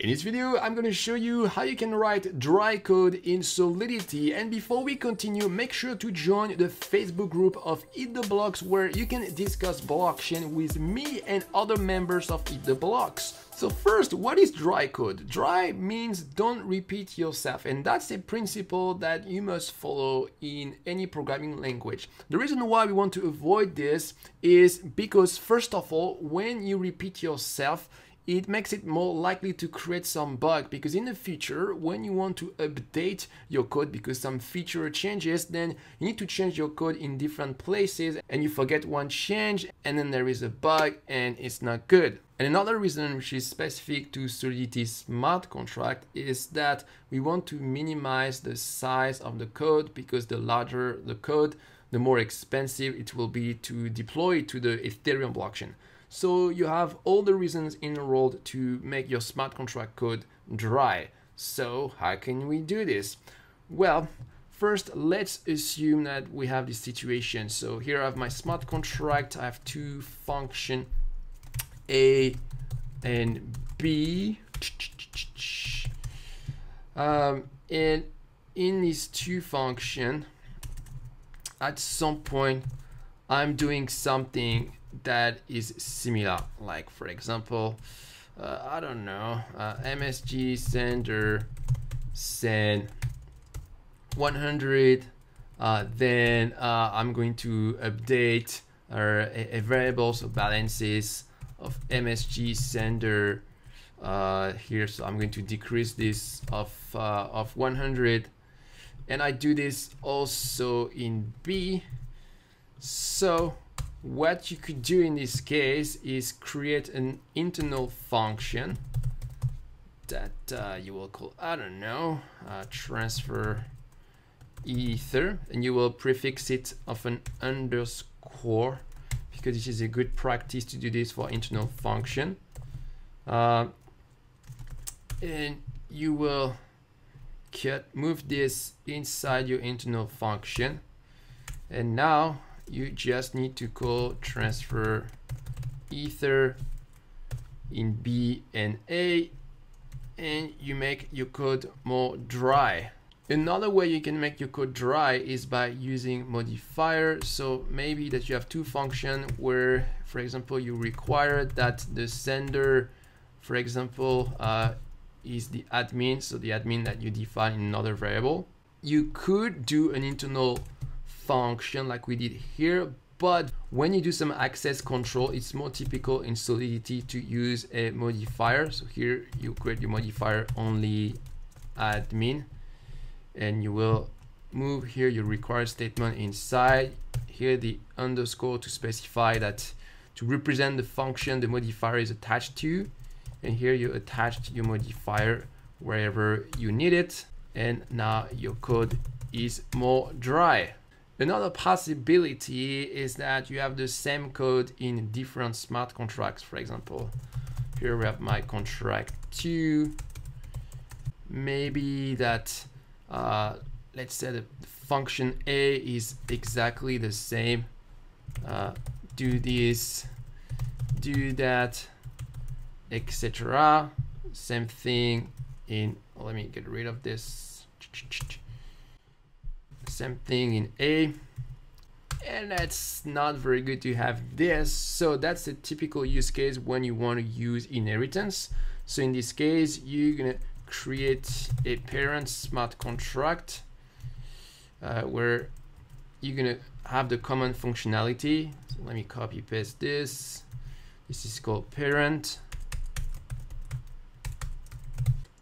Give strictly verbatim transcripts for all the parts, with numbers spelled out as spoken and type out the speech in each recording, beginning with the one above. In this video, I'm going to show you how you can write dry code in Solidity. And before we continue, make sure to join the Facebook group of Eat the Blocks, where you can discuss blockchain with me and other members of Eat the Blocks. So first, what is dry code? Dry means don't repeat yourself, and that's a principle that you must follow in any programming language. The reason why we want to avoid this is because, first of all, when you repeat yourself, it makes it more likely to create some bug, because in the future, when you want to update your code because some feature changes, then you need to change your code in different places and you forget one change and then there is a bug and it's not good. And another reason which is specific to Solidity smart contract is that we want to minimize the size of the code, because the larger the code, the more expensive it will be to deploy to the Ethereum blockchain. So you have all the reasons in the world to make your smart contract code dry. So how can we do this? Well, first, let's assume that we have this situation. So here I have my smart contract. I have two functions, A and B. Um, and in these two functions, at some point, I'm doing something that is similar, like for example, uh, I don't know, uh, M S G sender send one hundred, uh, then uh, I'm going to update uh, a, a variables or balances of M S G sender uh, here. So I'm going to decrease this of, uh, of one hundred, and I do this also in B. So what you could do in this case is create an internal function that uh, you will call, I don't know, uh, transfer ether, and you will prefix it of an underscore, because this is a good practice to do this for internal function. Uh, and you will cut, move this inside your internal function, and now you just need to call transfer ether in B and A, and you make your code more dry. Another way you can make your code dry is by using modifier. So maybe that you have two functions where, for example, you require that the sender, for example, uh, is the admin, so the admin that you define in another variable. You could do an internal function like we did here, but when you do some access control, it's more typical in Solidity to use a modifier. So here you create your modifier only admin, and you will move here your required statement inside here, the underscore to specify that, to represent the function the modifier is attached to, and here you attach your modifier wherever you need it, and now your code is more dry. Another possibility is that you have the same code in different smart contracts. For example, here we have my contract two. Maybe that, uh, let's say the function A is exactly the same. Uh, do this, do that, et cetera. Same thing in, let me get rid of this. Same thing in A, and that's not very good to have this. So that's a typical use case when you want to use inheritance. So in this case, you're gonna create a parent smart contract uh, where you're gonna have the common functionality. So let me copy paste this. This is called parent,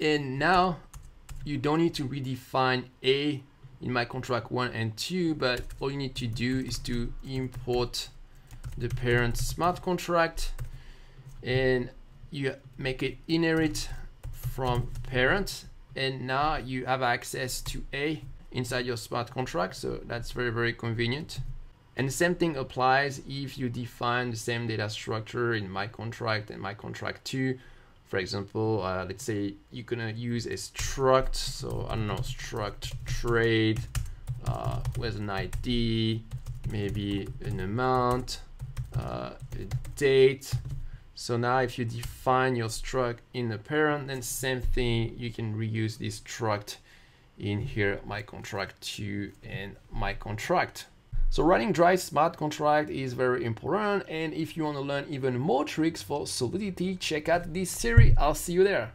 and now you don't need to redefine A in my contract one and two, but all you need to do is to import the parent smart contract, and you make it inherit from parent, and now you have access to A inside your smart contract. So that's very, very convenient. And the same thing applies if you define the same data structure in my contract and my contract two. For example, uh, let's say you're gonna use a struct, so I don't know, struct trade uh, with an I D, maybe an amount, uh, a date. So now if you define your struct in the parent, then same thing, you can reuse this struct in here, my contract two and my contract. So writing dry smart contract is very important. And if you want to learn even more tricks for Solidity, check out this series. I'll see you there.